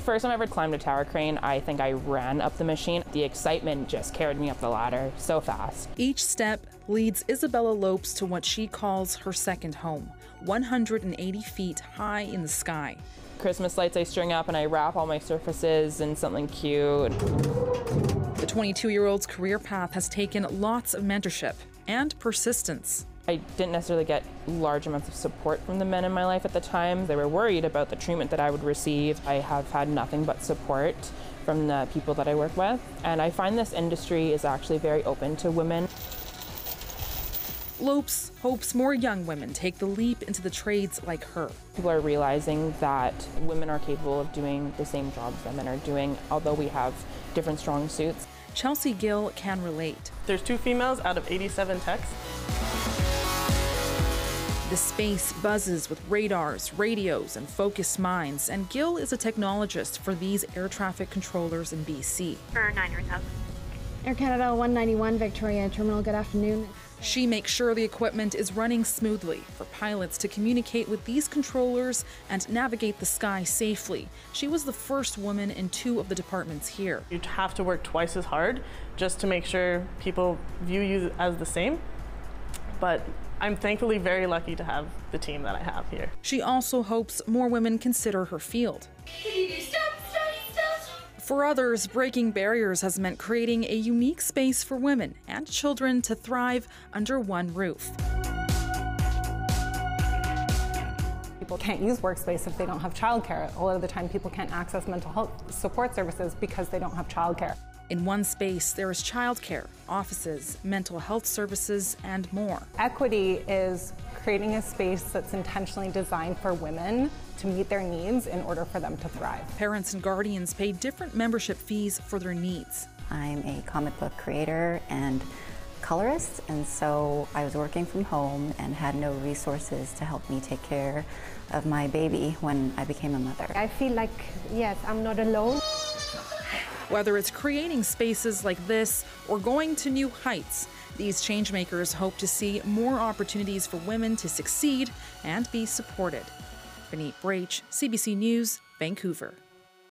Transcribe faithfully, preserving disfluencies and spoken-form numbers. The first time I ever climbed a tower crane, I think I ran up the machine. The excitement just carried me up the ladder so fast. Each step leads Isabella Lopes to what she calls her second home, one hundred eighty feet high in the sky. Christmas lights I string up and I wrap all my surfaces in something cute. The twenty-two-year-old's career path has taken lots of mentorship and persistence. I didn't necessarily get large amounts of support from the men in my life at the time. They were worried about the treatment that I would receive. I have had nothing but support from the people that I work with, and I find this industry is actually very open to women. Lopes hopes more young women take the leap into the trades like her. People are realizing that women are capable of doing the same jobs that men are doing, although we have different strong suits. Chelsea Gill can relate. There's two females out of eighty-seven techs. The space buzzes with radars, radios, and focused minds, and Gill is a technologist for these air traffic controllers in B C. For nine hundred thousand. Air Canada one ninety-one Victoria Terminal, good afternoon. She makes sure the equipment is running smoothly for pilots to communicate with these controllers and navigate the sky safely. She was the first woman in two of the departments here. You'd have to work twice as hard just to make sure people view you as the same, but I'm thankfully very lucky to have the team that I have here. She also hopes more women consider her field. For others, breaking barriers has meant creating a unique space for women and children to thrive under one roof. People can't use Workspace if they don't have childcare. A lot of the time, people can't access mental health support services because they don't have childcare. In one space, there is childcare, offices, mental health services, and more. Equity is creating a space that's intentionally designed for women to meet their needs in order for them to thrive. Parents and guardians pay different membership fees for their needs. I'm a comic book creator and colorist, and so I was working from home and had no resources to help me take care of my baby when I became a mother. I feel like, yes, I'm not alone. Whether it's creating spaces like this or going to new heights, these changemakers hope to see more opportunities for women to succeed and be supported. Baneet Braich, C B C News, Vancouver.